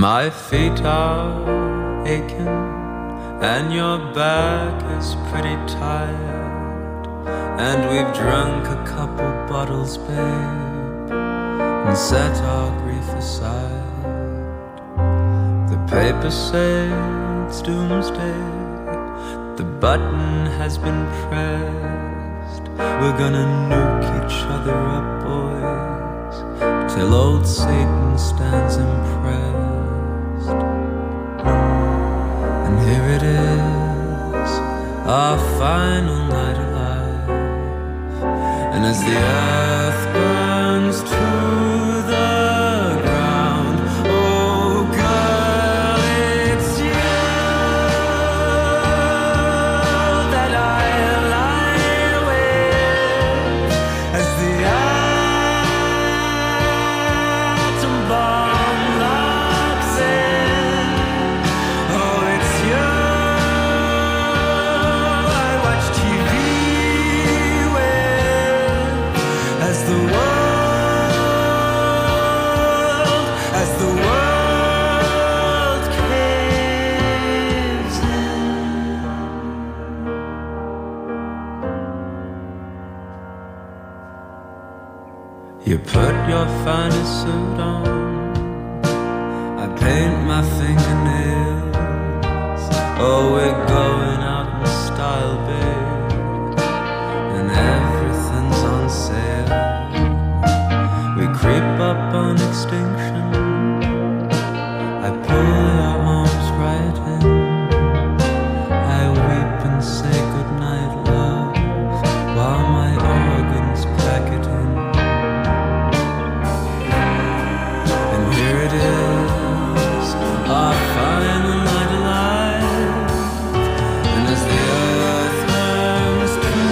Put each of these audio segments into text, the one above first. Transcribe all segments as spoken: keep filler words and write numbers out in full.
My feet are aching and your back is pretty tired, and we've drunk a couple bottles, babe, and set our grief aside. The papers say it's doomsday, the button has been pressed. We're gonna nuke each other up, boys, till old Satan stands impressed. And here it is, our final night alive. And as the earth burns to the ground, oh girl, it's you that I lie with. As the atom bomb locks in, the world, as the world caves in. You put your finest suit on, I paint my fingernails. Oh, we're going out in style, babe, and everything's on sale. Creep up on extinction, I pull your arms right in, I weep and say goodnight, love, while my organs pack it in. And here it is, our final night alive. And as the earth turns to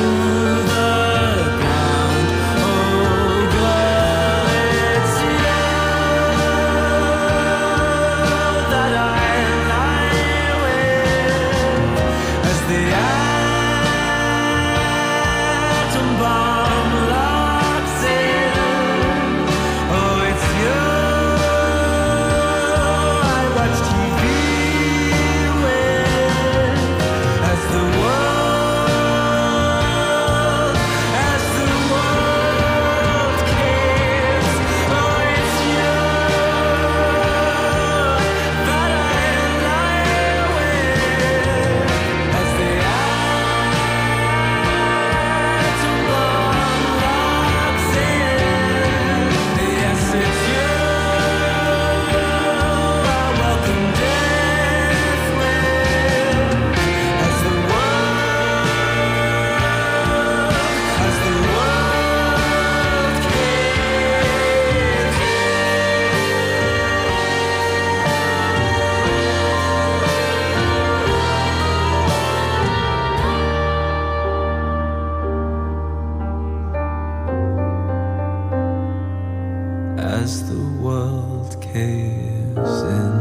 as the world caves in.